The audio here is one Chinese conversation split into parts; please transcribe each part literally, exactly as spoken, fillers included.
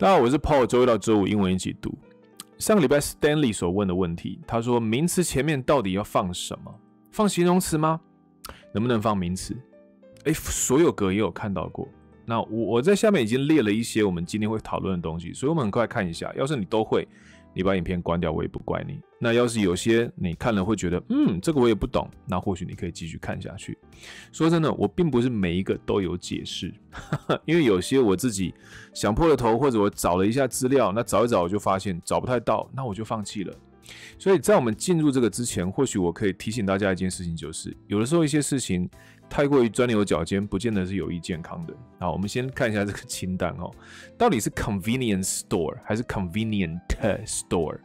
大家好，我是 Paul， 周一到周五英文一起读。上个礼拜 Stanley 所问的问题，他说名词前面到底要放什么？放形容词吗？能不能放名词？哎，所有格也有看到过。那我我在下面已经列了一些我们今天会讨论的东西，所以我们很快看一下。要是你都会，你把影片关掉，我也不怪你。那要是有些你看了会觉得，嗯，这个我也不懂，那或许你可以继续看下去。说真的，我并不是每一个都有解释，因为有些我自己想破了头，或者我找了一下资料，那找一找我就发现找不太到，那我就放弃了。所以在我们进入这个之前，或许我可以提醒大家一件事情，就是有的时候一些事情太过于钻牛角尖，不见得是有益健康的。好，我们先看一下这个清单哦，到底是 convenience store 还是 convenient store？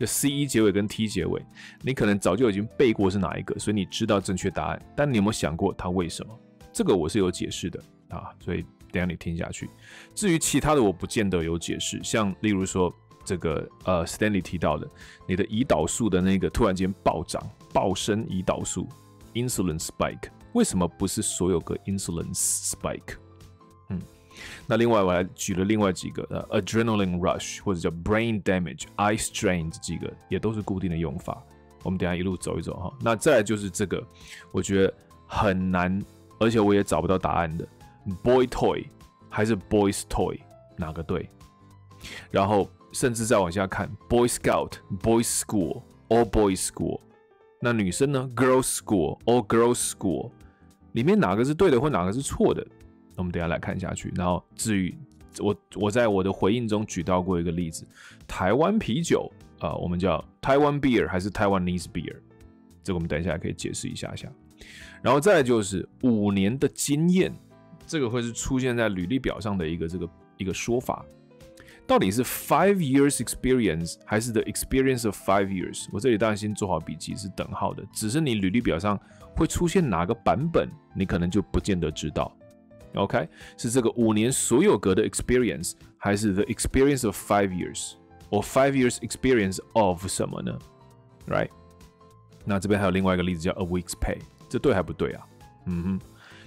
就 C E 结尾跟 T 结尾，你可能早就已经背过是哪一个，所以你知道正确答案，但你有没有想过它为什么？这个我是有解释的啊，所以等一下你听下去。至于其他的，我不见得有解释，像例如说。这个呃 ，Stanley 提到的，你的胰岛素的那个突然间暴涨、暴升胰岛素 （insulin spike）， 为什么不是所有个 insulin spike？ 嗯，那另外我还举了另外几个呃 ，adrenaline rush 或者叫 brain damage、eye strain 这几个也都是固定的用法。我们等一下一路走一走哈。那再来就是这个，我觉得很难，而且我也找不到答案的 ，boy toy 还是 boys toy 哪个对？然后。甚至再往下看 ，Boy Scout、Boy School、All Boy School， 那女生呢 ，Girl School、All Girl School， 里面哪个是对的或哪个是错的？我们等一下来看下去。然后至于我，我在我的回应中举到过一个例子，台湾啤酒啊、呃，我们叫 Taiwan Beer 还是 Taiwanese Beer？ 这个我们等一下可以解释一下下。然后再来就是五年的经验，这个会是出现在履历表上的一个这个一个说法。到底是 five years experience 还是 the experience of five years？ 我这里当然先做好笔记，是等号的。只是你履历表上会出现哪个版本，你可能就不见得知道。OK， 是这个五年所有格的 experience， 还是 the experience of five years， or five years experience of 什么呢 ？Right？ 那这边还有另外一个例子叫 a week's pay， 这对还不对啊？嗯哼。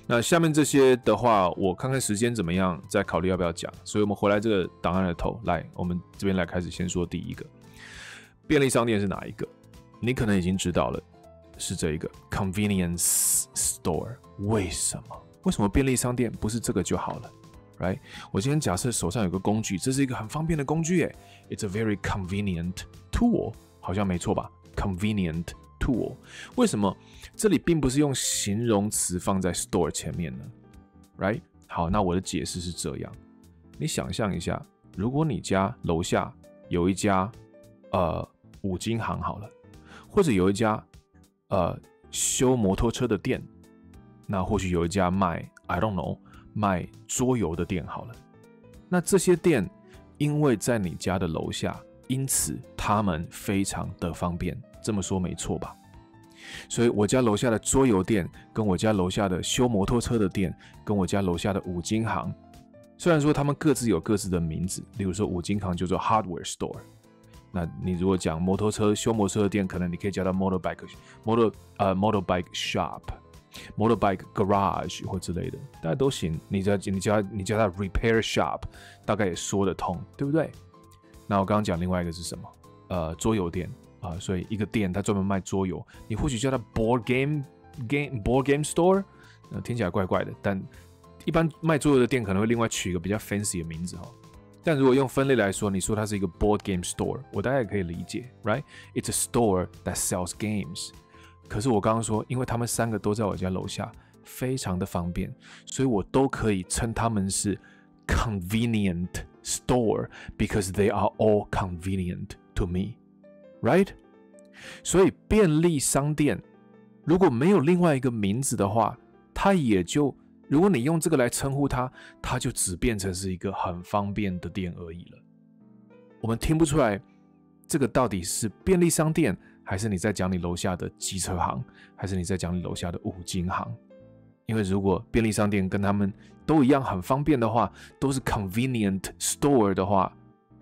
那下面这些的话，我看看时间怎么样，再考虑要不要讲。所以我们回来这个档案的头，来，我们这边来开始先说第一个，便利商店是哪一个？你可能已经知道了，是这一个 convenience store。为什么？为什么便利商店不是这个就好了 ？Right？ 我今天假设手上有个工具，这是一个很方便的工具，哎 ，It's a very convenient tool， 好像没错吧 ？Convenient。tool 为什么这里并不是用形容词放在 store 前面呢 ？Right？ 好，那我的解释是这样：你想象一下，如果你家楼下有一家呃五金行好了，或者有一家呃修摩托车的店，那或许有一家卖 I don't know 卖桌游的店好了。那这些店因为在你家的楼下，因此他们非常的方便。这么说没错吧？所以我家楼下的桌游店，跟我家楼下的修摩托车的店，跟我家楼下的五金行，虽然说他们各自有各自的名字，例如说五金行就做 hardware store， 那你如果讲摩托车修摩托车的店，可能你可以叫它 motorbike motor 呃 motorbike shop、motorbike garage 或之类的，大家都行。你叫你叫你叫它 repair shop， 大概也说得通，对不对？那我刚刚讲另外一个是什么？呃，桌游店。啊，所以一个店它专门卖桌游，你或许叫它 board game game board game store， 呃，听起来怪怪的，但一般卖桌游的店可能会另外取一个比较 fancy 的名字哈。但如果用分类来说，你说它是一个 board game store， 我大概可以理解 ，right？ It's a store that sells games。可是我刚刚说，因为他们三个都在我家楼下，非常的方便，所以我都可以称他们是 convenient store because they are all convenient to me。Right， 所以便利商店如果没有另外一个名字的话，它也就如果你用这个来称呼它，它就只变成是一个很方便的店而已了。我们听不出来这个到底是便利商店，还是你在讲你楼下的机车行，还是你在讲你楼下的五金行？因为如果便利商店跟他们都一样很方便的话，都是 convenient store 的话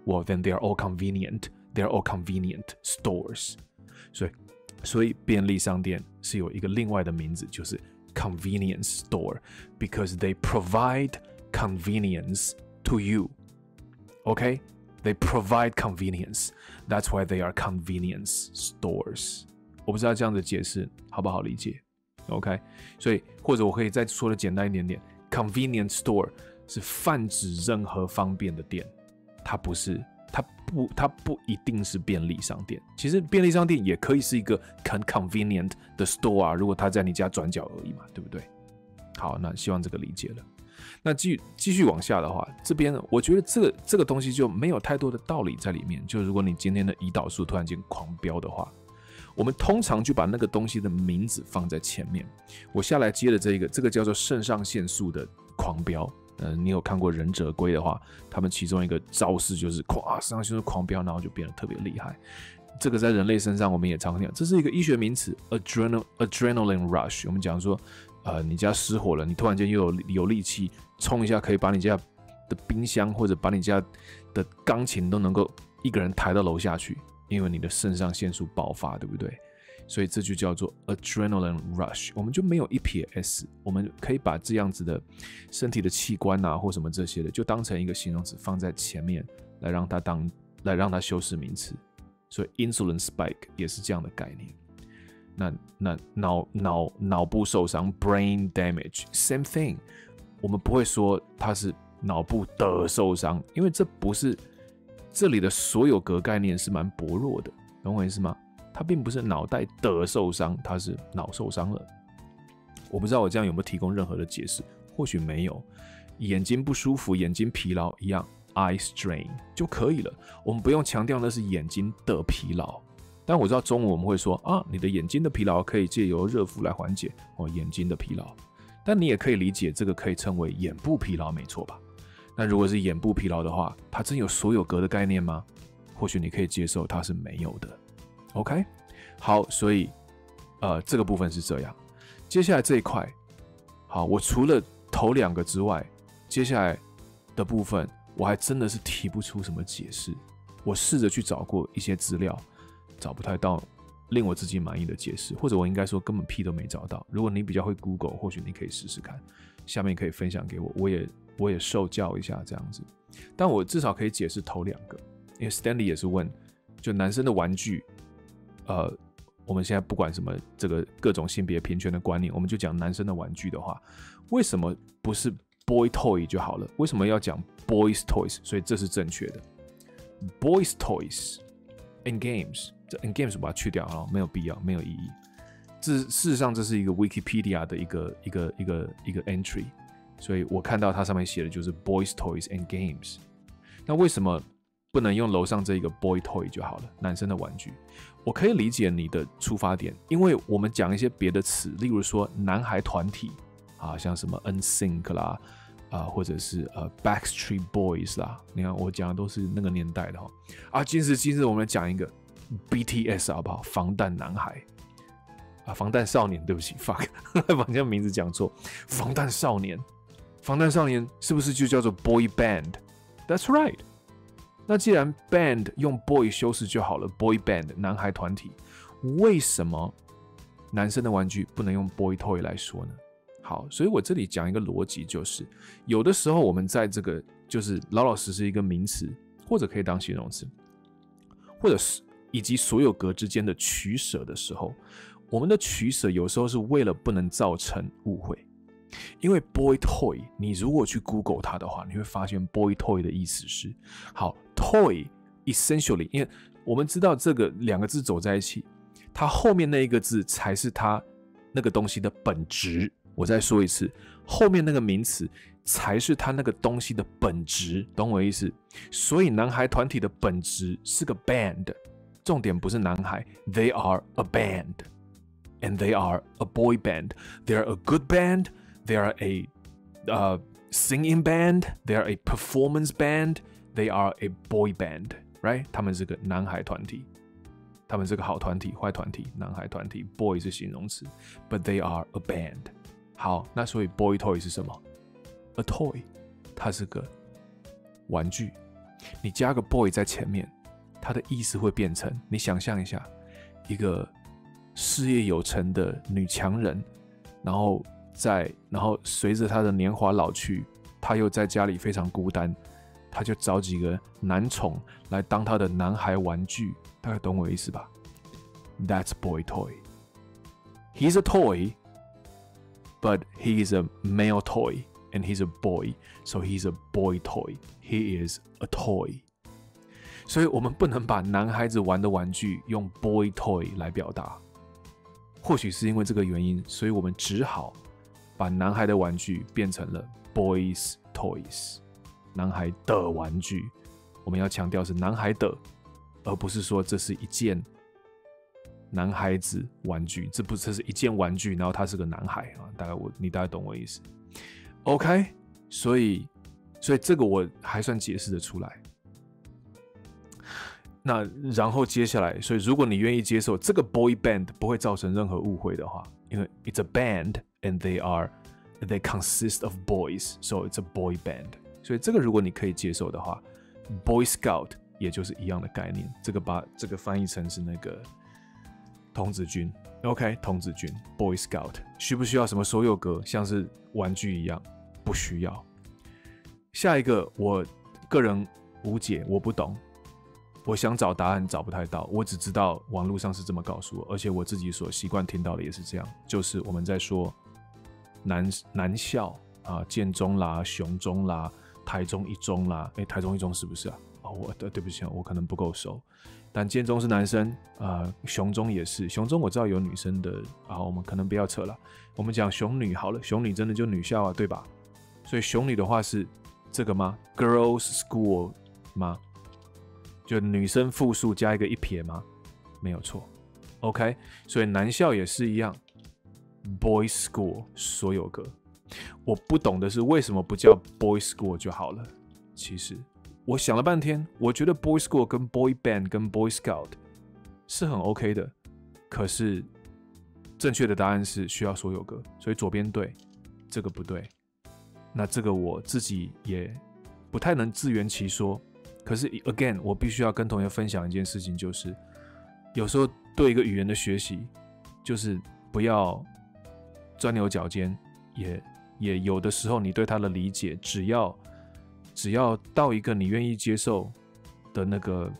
，Well then they are all convenient。They're all convenient stores， 所以所以便利商店是有一个另外的名字，就是 convenience store， because they provide convenience to you。Okay? They provide convenience. That's why they are convenience stores. 我不知道这样的解释好不好理解 ？OK？ 所以或者我可以再说的简单一点点 ，convenience store 是泛指任何方便的店，它不是，它不，它不一定是便利商店。其实便利商店也可以是一个很 convenient 的 store 啊，如果它在你家转角而已嘛，对不对？好，那希望这个理解了。 那继续继续往下的话，这边我觉得这个这个东西就没有太多的道理在里面。就如果你今天的胰岛素突然间狂飙的话，我们通常就把那个东西的名字放在前面。我下来接的这个，这个叫做肾上腺素的狂飙。嗯、呃，你有看过《忍者龟》的话，他们其中一个招式就是狂啊，肾上腺素狂飙，然后就变得特别厉害。这个在人类身上我们也常见，这是一个医学名词 ，adrenal adrenaline rush。我们讲说。 呃，你家失火了，你突然间又有有力气冲一下，可以把你家的冰箱或者把你家的钢琴都能够一个人抬到楼下去，因为你的肾上腺素爆发，对不对？所以这就叫做 adrenaline rush。我们就没有一撇 s， 我们可以把这样子的身体的器官啊或什么这些的，就当成一个形容词放在前面，来让它当来让它修饰名词。所以 insulin spike 也是这样的概念。 那那脑脑脑部受伤 （brain damage） same thing， 我们不会说它是脑部的受伤，因为这不是这里的所有格概念是蛮薄弱的，懂我意思吗？它并不是脑袋的受伤，它是脑受伤了。我不知道我这样有没有提供任何的解释，或许没有。眼睛不舒服、眼睛疲劳一样 ，eye strain 就可以了，我们不用强调那是眼睛的疲劳。 但我知道中文我们会说啊，你的眼睛的疲劳可以借由热敷来缓解哦，眼睛的疲劳。但你也可以理解这个可以称为眼部疲劳，没错吧？那如果是眼部疲劳的话，它真有所有格的概念吗？或许你可以接受它是没有的。OK， 好，所以呃这个部分是这样。接下来这一块，好，我除了头两个之外，接下来的部分我还真的是提不出什么解释。我试着去找过一些资料。 找不太到令我自己满意的解释，或者我应该说根本屁都没找到。如果你比较会 Google， 或许你可以试试看，下面可以分享给我，我也我也受教一下这样子。但我至少可以解释头两个，因为 Stanley 也是问，就男生的玩具，呃，我们现在不管什么这个各种性别平权的观念，我们就讲男生的玩具的话，为什么不是 boy toy 就好了？为什么要讲 boys toys？ 所以这是正确的 ，boys toys and games。 这 and games 把它去掉了，没有必要，没有意义。这事实上这是一个 Wikipedia 的一个一个一个一个 entry， 所以我看到它上面写的就是 boys toys and games。那为什么不能用楼上这一个 boy toy 就好了？男生的玩具，我可以理解你的出发点，因为我们讲一些别的词，例如说男孩团体啊，像什么 N sync 啦，啊，或者是呃 Backstreet Boys 啦。你看我讲的都是那个年代的哈。啊，今时今日我们讲一个。 B T S 好不好？防弹男孩啊，防弹少年，对不起 ，fuck， 把人家名字讲错。防弹少年，防弹少年是不是就叫做 boy band？That's right。那既然 band 用 boy 修饰就好了 ，boy band 男孩团体，为什么男生的玩具不能用 boy toy 来说呢？好，所以我这里讲一个逻辑，就是有的时候我们在这个就是老老实实一个名词，或者可以当形容词，或者是。 以及所有格之间的取舍的时候，我们的取舍有时候是为了不能造成误会，因为 boy toy， 你如果去 Google 它的话，你会发现 boy toy 的意思是好 toy essentially， 因为我们知道这个两个字走在一起，它后面那一个字才是它那个东西的本质。我再说一次，后面那个名词才是它那个东西的本质，懂我意思？所以男孩团体的本质是个 band。 重点不是男孩 ，They are a band, and they are a boy band. They are a good band. They are a, uh, singing band. They are a performance band. They are a boy band, right? 他们是个男孩团体，他们是个好团体、坏团体、男孩团体 ，boy 是形容词 ，but they are a band. 好，那所以 boy toy 是什么 ？A toy， 它是个玩具，你加个 boy 在前面。 它的意思会变成，你想象一下，一个事业有成的女强人，然后在，然后随着她的年华老去，她又在家里非常孤单，他就找几个男宠来当他的男孩玩具，大概懂我意思吧 ？That's boy toy. He's a toy, but he is a male toy, and he's a boy, so he's a boy toy. He is a toy. 所以我们不能把男孩子玩的玩具用 boy toy 来表达。或许是因为这个原因，所以我们只好把男孩的玩具变成了 boys toys。 男孩的玩具，我们要强调是男孩的，而不是说这是一件男孩子玩具，这不这是一件玩具，然后他是个男孩啊，大概我你大概懂我意思 ，OK？ 所以所以这个我还算解释得出来。那然后接下来，所以如果你愿意接受这个 boy band 不会造成任何误会的话，因为 it's a band and they are they consist of boys, so it's a boy band. 所以这个如果你可以接受的话 ，Boy Scout 也就是一样的概念。这个把这个翻译成是那个童子军 ，OK， 童子军 Boy Scout 需不需要什么所有格，像是玩具一样？不需要。下一个我个人无解，我不懂，我想找答案找不太到，我只知道网络上是这么告诉我，而且我自己所习惯听到的也是这样，就是我们在说男男校啊，建中啦，雄中啦。台中一中啦，哎、欸，台中一中是不是啊？哦，我对不起，我可能不够熟。但建中是男生，呃，雄中也是，雄中我知道有女生的啊，我们可能不要扯了，我们讲雄女好了，雄女真的就女校啊，对吧？所以雄女的话是这个吗 ？Girls School 吗？就女生复数加一个一撇吗？没有错 ，OK。所以男校也是一样 ，Boys School 所有格。我不懂的是为什么不叫 boy school 就好了。其实我想了半天，我觉得 boy school 跟 boy band 跟 boy scout 是很 OK 的。可是正确的答案是需要所有格，所以左边对，这个不对。那这个我自己也不太能自圆其说。可是 again， 我必须要跟同学分享一件事情，就是有时候对一个语言的学习，就是不要钻牛角尖，也。也有的时候，你对他的理解，只要只要到一个你愿意接受的那个，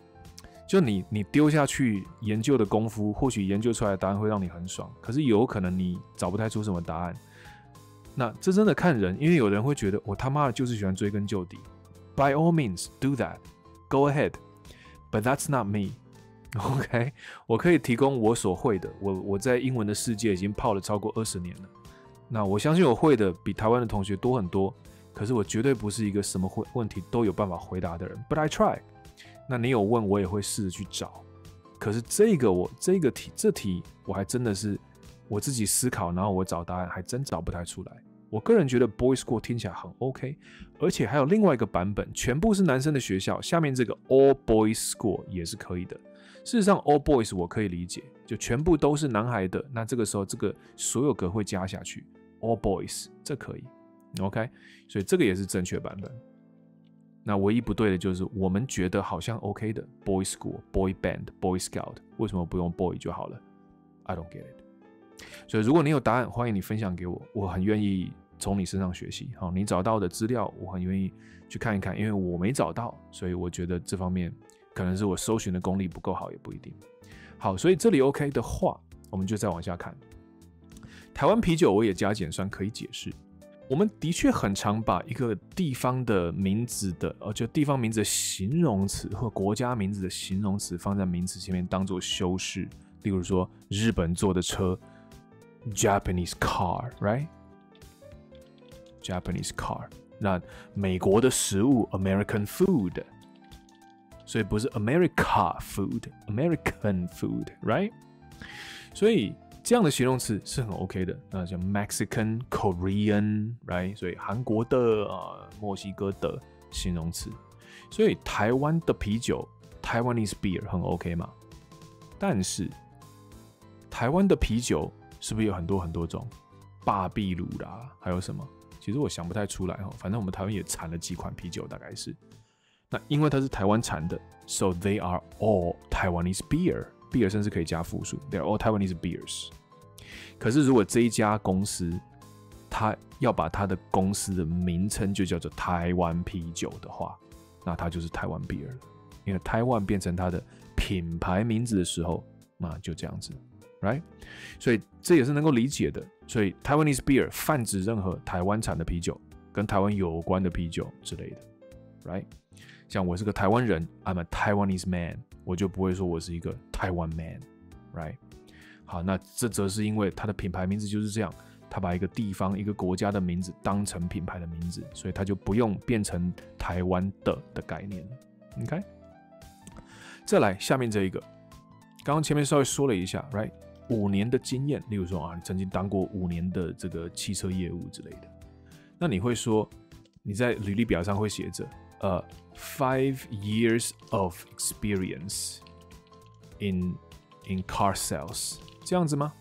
就你你丢下去研究的功夫，或许研究出来的答案会让你很爽，可是有可能你找不太出什么答案。那这真的看人，因为有人会觉得我他妈的就是喜欢追根究底。By all means, do that, go ahead, but that's not me. OK， 我可以提供我所会的，我我在英文的世界已经泡了超过二十年了。那我相信我会的比台湾的同学多很多，可是我绝对不是一个什么问题都有办法回答的人。But I try。那你有问我也会试着去找。可是这个我这个题这题我还真的是我自己思考，然后我找答案还真找不太出来。我个人觉得 Boy School 听起来很 OK， 而且还有另外一个版本，全部是男生的学校，下面这个 All Boys School 也是可以的。事实上 All Boys 我可以理解，就全部都是男孩的。那这个时候这个所有格会加下去。All boys， 这可以 ，OK， 所以这个也是正确版本。那唯一不对的就是我们觉得好像 OK 的 ，boy school、boy band、boy scout， 为什么不用 boy 就好了 ？I don't get it。所以如果你有答案，欢迎你分享给我，我很愿意从你身上学习。好，你找到的资料，我很愿意去看一看，因为我没找到，所以我觉得这方面可能是我搜寻的功力不够好，也不一定。好，所以这里 OK 的话，我们就再往下看。台湾啤酒我也加减算可以解释，我们的确很常把一个地方的名字的，呃，就地方名字的形容词或国家名字的形容词放在名词前面当做修饰，例如说日本做的车 ，Japanese car，right？Japanese car。那美国的食物 ，American food， 所以不是 America food，American food，right？ 所以。这样的形容词是很 OK 的，那像 Mexican、Korean， right？ 所以韩国的啊、呃、墨西哥的形容词，所以台湾的啤酒 Taiwanese beer 很 OK 嘛？但是台湾的啤酒是不是有很多很多种？霸碧乳啦，还有什么？其实我想不太出来哈，反正我们台湾也产了几款啤酒，大概是。那因为它是台湾产的 ，so they are all Taiwanese beer。beer 甚至可以加复数 ，They're all Taiwanese beers。可是如果这一家公司，它要把它的公司的名称就叫做台湾啤酒的话，那它就是台湾 beer 了。因为台湾变成它的品牌名字的时候，那就这样子 ，right？ 所以这也是能够理解的。所以 Taiwanese beer 泛指任何台湾产的啤酒，跟台湾有关的啤酒之类的 ，right？ 像我是个台湾人 ，I'm a Taiwanese man， 我就不会说我是一个台湾 man，right？ 好，那这则是因为它的品牌名字就是这样。他把一个地方、一个国家的名字当成品牌的名字，所以他就不用变成台湾的的概念了。OK， 再来下面这一个，刚刚前面稍微说了一下 ，right？ 五年的经验，例如说啊，你曾经当过五年的这个汽车业务之类的，那你会说你在履历表上会写着呃 five years of experience in in car sales 这样子吗？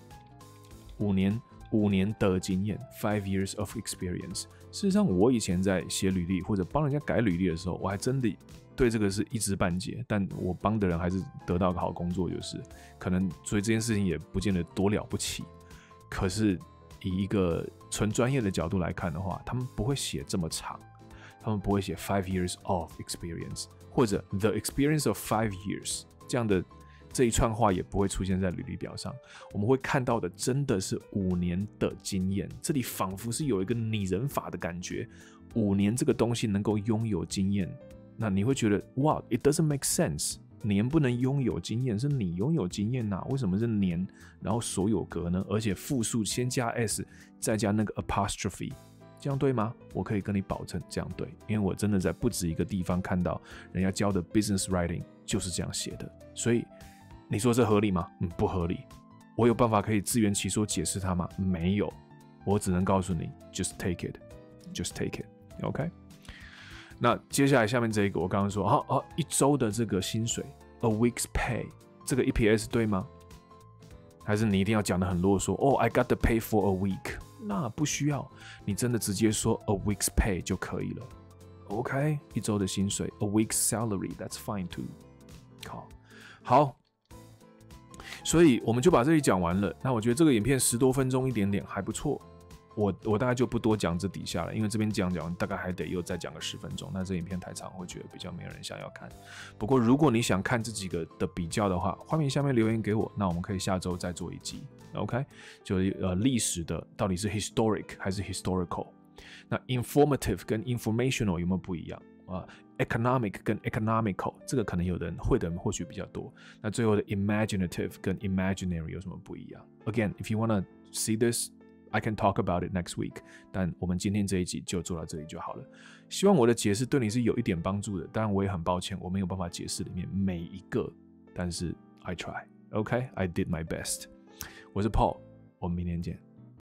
五年。五年的经验 ，five years of experience。事实上，我以前在写履历或者帮人家改履历的时候，我还真的对这个是一知半解。但我帮的人还是得到个好工作，就是可能，所以这件事情也不见得多了不起。可是以一个纯专业的角度来看的话，他们不会写这么长，他们不会写 five years of experience 或者 the experience of five years 这样的。这一串话也不会出现在履历表上，我们会看到的真的是五年的经验。这里仿佛是有一个拟人法的感觉，五年这个东西能够拥有经验，那你会觉得哇 ，it doesn't make sense， 年不能拥有经验，是你拥有经验呐、啊？为什么是年，然后所有格呢？而且复数先加 s， 再加那个 apostrophe， 这样对吗？我可以跟你保证这样对，因为我真的在不止一个地方看到人家教的 business writing 就是这样写的，所以。你说这合理吗？嗯，不合理。我有办法可以自圆其说解释它吗？没有，我只能告诉你 ，just take it, just take it, OK。那接下来下面这一个，我刚刚说，啊啊，一周的这个薪水 ，a week's pay， 这个 E P S 对吗？还是你一定要讲得很啰嗦？哦、oh, ，I got the pay for a week， 那不需要，你真的直接说 a week's pay 就可以了 ，OK。一周的薪水 ，a week's salary，that's fine too。好，好。所以我们就把这里讲完了。那我觉得这个影片十多分钟一点点还不错，我我大概就不多讲这底下了，因为这边讲讲大概还得又再讲个十分钟。那这影片太长，会觉得比较没有人想要看。不过如果你想看这几个的比较的话，画面下面留言给我，那我们可以下周再做一集。OK， 就是呃历史的到底是 historic 还是 historical？ 那 informative 跟 informational 有没有不一样？啊、uh, ，economic 跟 economical 这个可能有的人会的人或许比较多。那最后的 imaginative 跟 imaginary 有什么不一样 ？Again, if you wanna see this, I can talk about it next week. 但我们今天这一集就做到这里就好了。希望我的解释对你是有一点帮助的。当然我也很抱歉，我没有办法解释里面每一个，但是 I try. OK, I did my best. 我是 Paul， 我们明天见。